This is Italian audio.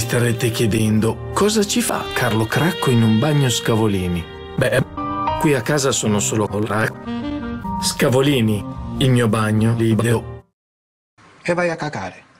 Vi starete chiedendo cosa ci fa Carlo Cracco in un bagno Scavolini? Beh, qui a casa sono solo Cracco. Scavolini, il mio bagno libero. E vai a cacare.